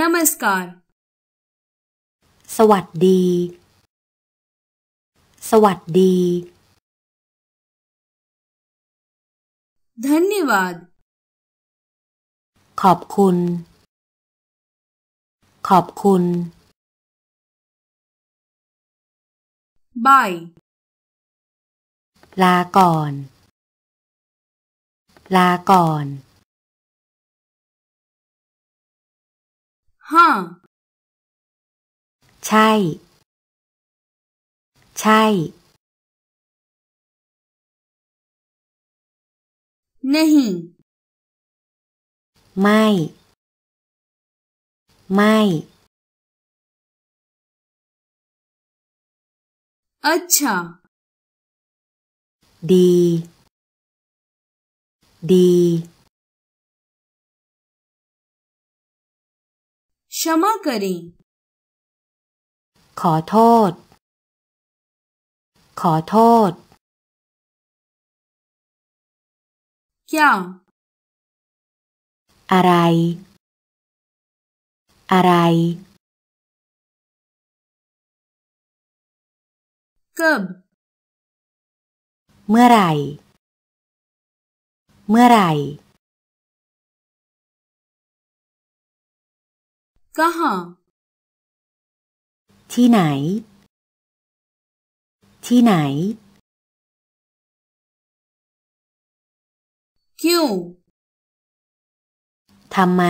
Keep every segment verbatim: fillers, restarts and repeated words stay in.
नमस्कार,สวัสดีสวัสดีธนนิวาดขอบคุณขอบคุณบายลาก่อนลาก่อนฮะใช่ใช่नहींไม่ไม่अच्छाดีดีक्षमा करेंขอโทษขอโทษอะไรอะไรकबเมื่อไหร่เมื่อไหร่कहाँที่ไหนที่ไหนक्योंทำไม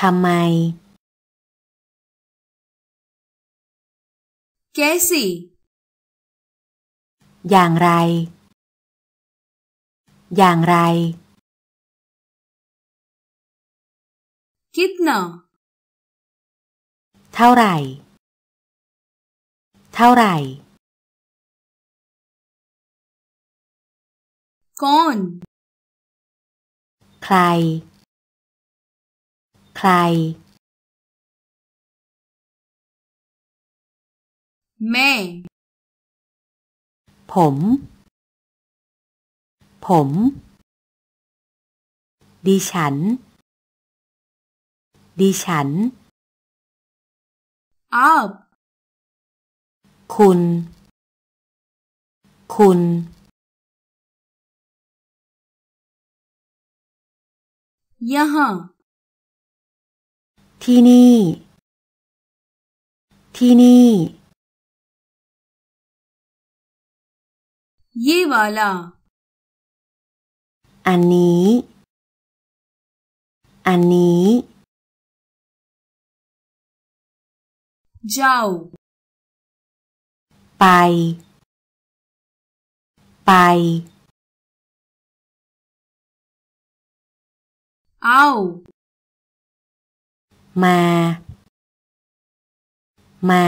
ทำไม कैसी อย่างไรอย่างไร कितना เท่าไหร่เท่าไหร่कौन ใครใคร मैं ผมผมดิฉันดิฉัน आप คุณคุณयहाँ ที่นี่ที่นี่ ये वाला อันนี้อันนี้ जाओ ไปไปเอามามา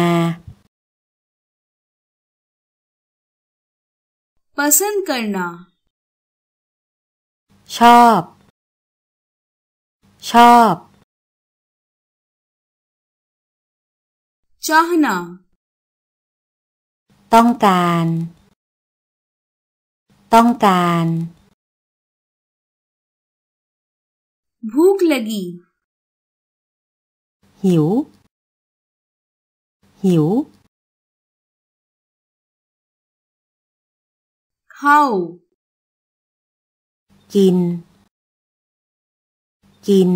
ปสนกันนะชอบชอบชอบนะต้องการต้องการभूख लगी หิวหิว खाओ กินกิน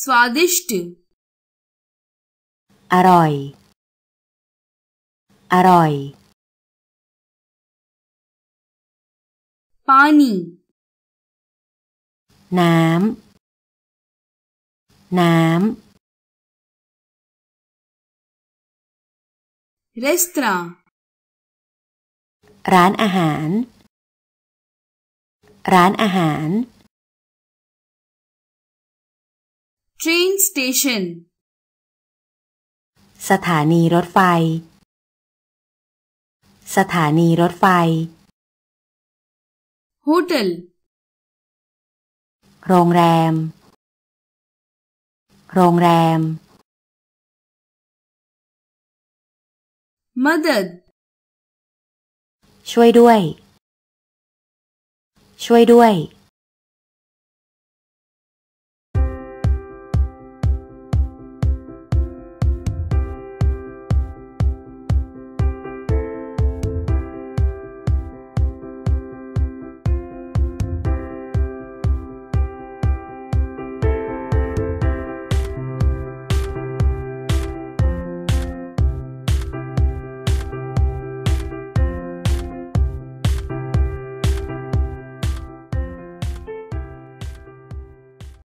स्वादिष्ट อร่อยอร่อยपानी น้ำน้ำ रेस्टोरेंट ร้านอาหารร้านอาหาร train station สถานีรถไฟสถานีรถไฟhotel โรงแรมโรงแรม มะดัดช่วยด้วยช ช่วยด้วย